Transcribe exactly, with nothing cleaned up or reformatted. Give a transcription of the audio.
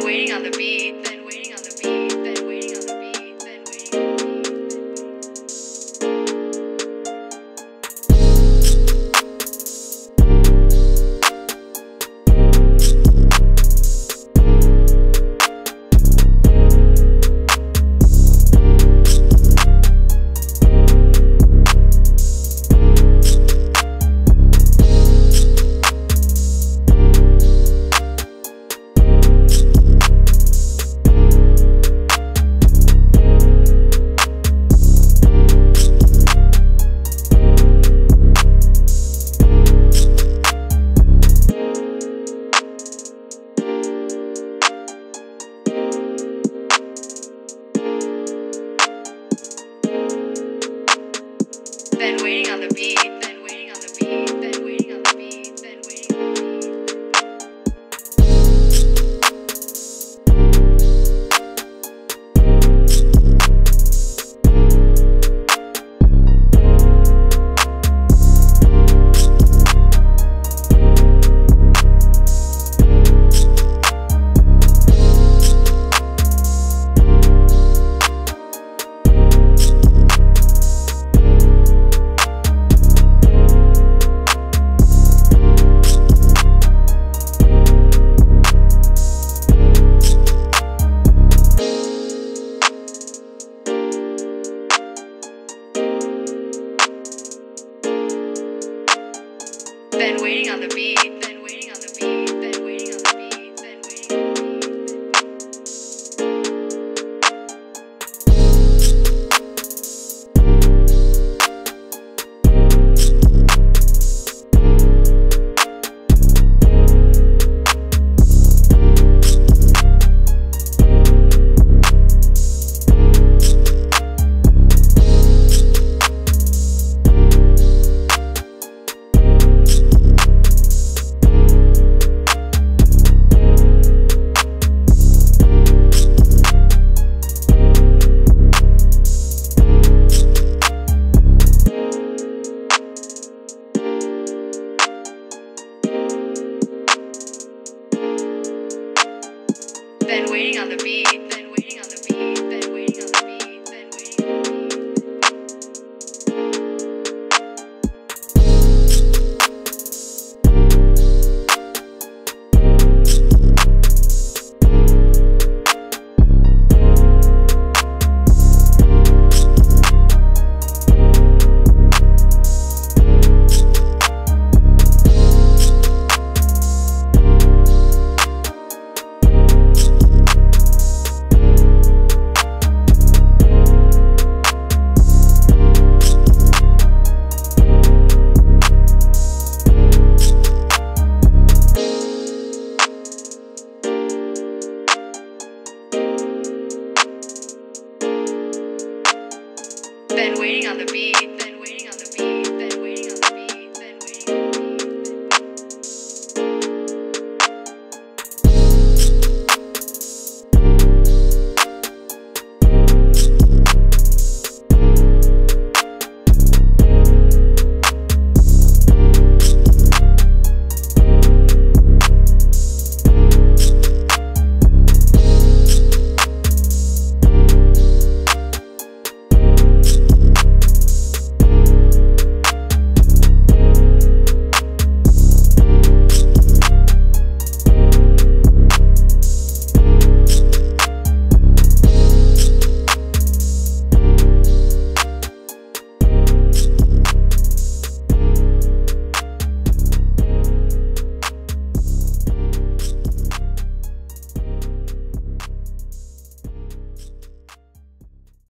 been waiting on the beat, been waiting on the beat, been waiting on the beat, been waiting, been waiting on the beat. Been waiting on the beat, been waiting on the beat, been waiting on the beat, been waiting on the been waiting on the beat. Been waiting on the beat.